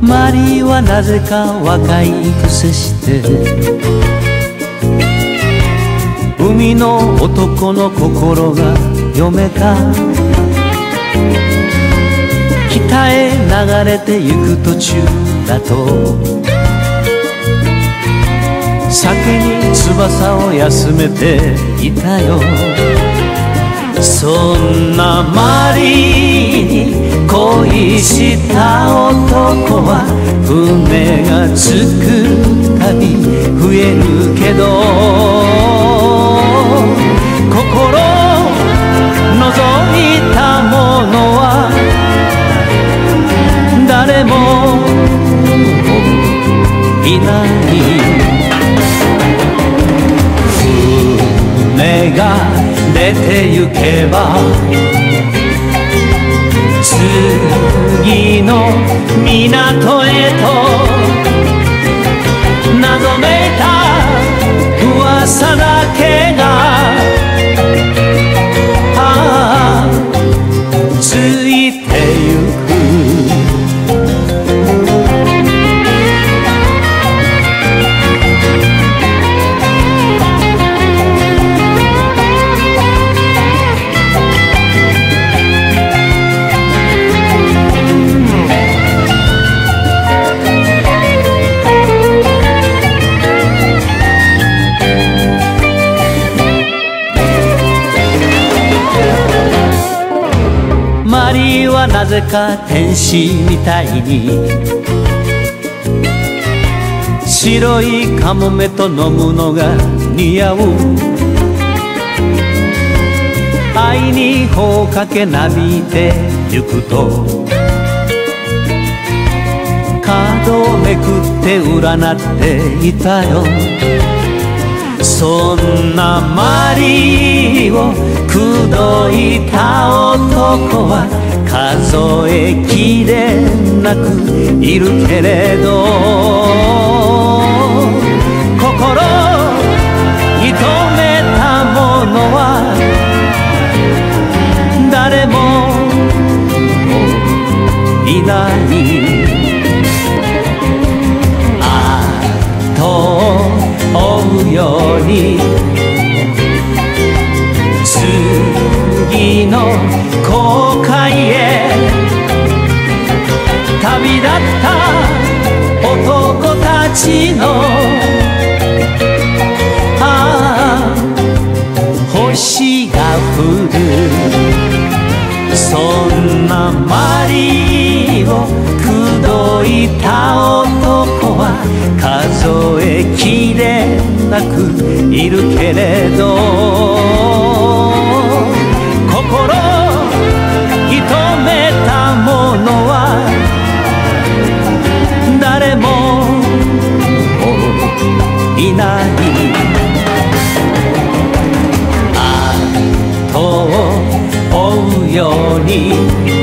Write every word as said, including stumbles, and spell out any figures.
マリーはなぜか若いくせして海の男の心が読めた。北へ流れてゆく途中だと酒に翼を休めていたよ。そんなマリーに恋した男は船が着くたび増えるけど、心覗いたものは誰もいない。船が出て行けば次の港へと謎めいた噂だけが、ああついてゆく。マリーはなぜか天使みたいに白いカモメと飲むのが似合う。愛に頬かけなびいてゆくと角をめくって占っていたよ。そんなマリーを口説いた男は数えきれなくいるけれど、心に留めたものは誰もいない。後を追うように次の航海へ旅立った男たちの、ああ星が降る。そんなマリーを口説いた男は数えきれなくいるけれど、心に留めたものは誰もいない。後を追うように